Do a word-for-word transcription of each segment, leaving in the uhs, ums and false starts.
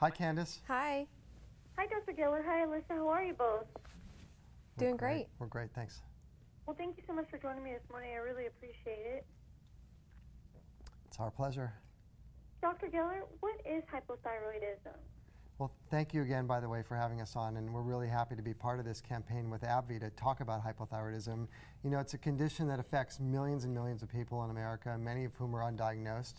Hi, Candace. Hi. Hi, Doctor Geller. Hi, Alyssa. How are you both? We're Doing great. great. We're great, thanks. Well, thank you so much for joining me this morning. I really appreciate it. It's our pleasure. Doctor Geller, what is hypothyroidism? Well, thank you again, by the way, for having us on, and we're really happy to be part of this campaign with AbbVie to talk about hypothyroidism. You know, it's a condition that affects millions and millions of people in America, many of whom are undiagnosed.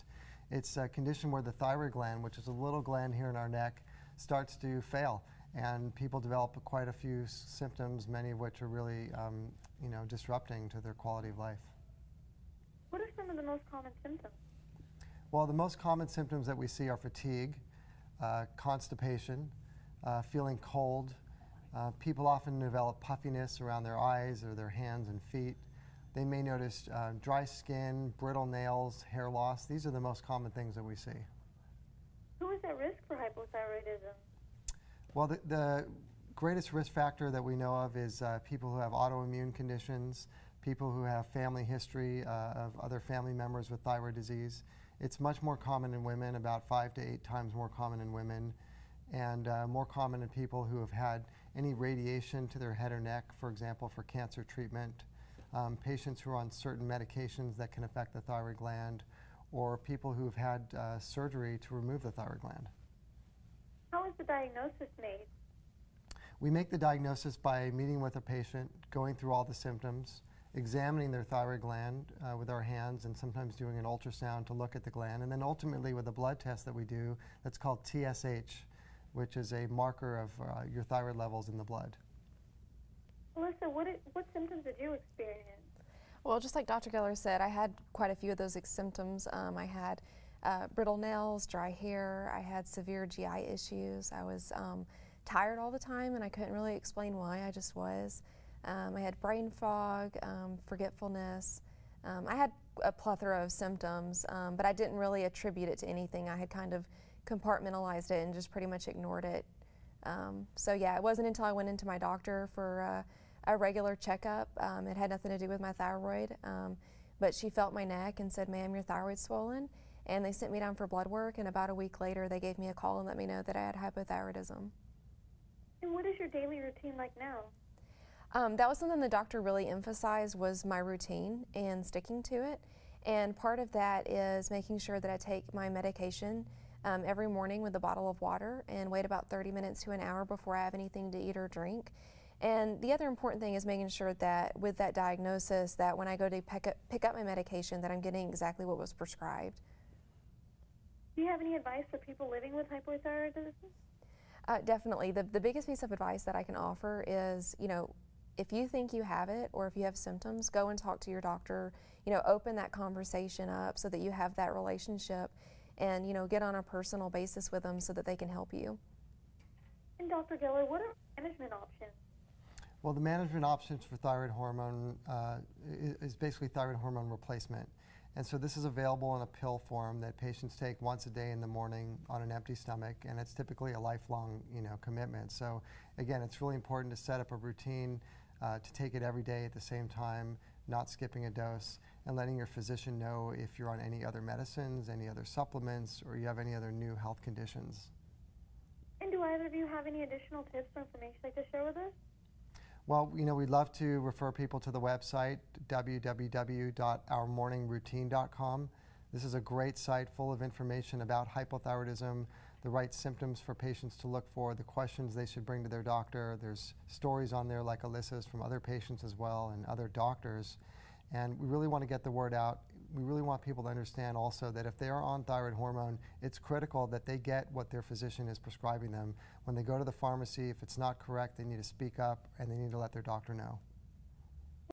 It's a condition where the thyroid gland, which is a little gland here in our neck, starts to fail, and people develop quite a few symptoms, many of which are really, um, you know, disrupting to their quality of life. What are some of the most common symptoms? Well, the most common symptoms that we see are fatigue, Uh, constipation, uh, feeling cold. Uh, people often develop puffiness around their eyes or their hands and feet. They may notice uh, dry skin, brittle nails, hair loss. These are the most common things that we see. Who is at risk for hypothyroidism? Well, the, the greatest risk factor that we know of is uh, people who have autoimmune conditions, people who have family history uh, of other family members with thyroid disease. It's much more common in women, about five to eight times more common in women, and uh, more common in people who have had any radiation to their head or neck, for example, for cancer treatment, um, patients who are on certain medications that can affect the thyroid gland, or people who have had uh, surgery to remove the thyroid gland. How is the diagnosis made? We make the diagnosis by meeting with a patient, going through all the symptoms, examining their thyroid gland uh, with our hands and sometimes doing an ultrasound to look at the gland, and then ultimately with a blood test that we do that's called T S H, which is a marker of uh, your thyroid levels in the blood. Alyssa, what, it, what symptoms did you experience? Well, just like Doctor Geller said, I had quite a few of those symptoms. Um, I had uh, brittle nails, dry hair, I had severe G I issues, I was um, tired all the time and I couldn't really explain why, I just was. Um, I had brain fog, um, forgetfulness. Um, I had a plethora of symptoms, um, but I didn't really attribute it to anything. I had kind of compartmentalized it and just pretty much ignored it. Um, so yeah, it wasn't until I went into my doctor for uh, a regular checkup. Um, it had nothing to do with my thyroid, um, but she felt my neck and said, "Ma'am, your thyroid's swollen." And they sent me down for blood work, and about a week later they gave me a call and let me know that I had hypothyroidism. And what is your daily routine like now? Um, that was something the doctor really emphasized, was my routine and sticking to it. And part of that is making sure that I take my medication um, every morning with a bottle of water and wait about thirty minutes to an hour before I have anything to eat or drink. And the other important thing is making sure that with that diagnosis, that when I go to pick up, pick up my medication, that I'm getting exactly what was prescribed. Do you have any advice for people living with hypothyroidism? Uh, definitely. The, the biggest piece of advice that I can offer is, you know, if you think you have it or if you have symptoms, go and talk to your doctor. You know, open that conversation up so that you have that relationship, and, you know, get on a personal basis with them so that they can help you. And Doctor Geller, what are management options? Well, the management options for thyroid hormone uh, is basically thyroid hormone replacement. And so this is available in a pill form that patients take once a day in the morning on an empty stomach, and it's typically a lifelong, you know, commitment. So again, it's really important to set up a routine uh, to take it every day at the same time, not skipping a dose, and letting your physician know if you're on any other medicines, any other supplements, or you have any other new health conditions. And do either of you have any additional tips or information you'd like to share with us? Well, you know, we'd love to refer people to the website, w w w dot our morning routine dot com. This is a great site full of information about hypothyroidism, the right symptoms for patients to look for, the questions they should bring to their doctor. There's stories on there like Alyssa's from other patients as well and other doctors. And we really want to get the word out. We really want people to understand also that if they are on thyroid hormone, it's critical that they get what their physician is prescribing them. When they go to the pharmacy, if it's not correct, they need to speak up and they need to let their doctor know.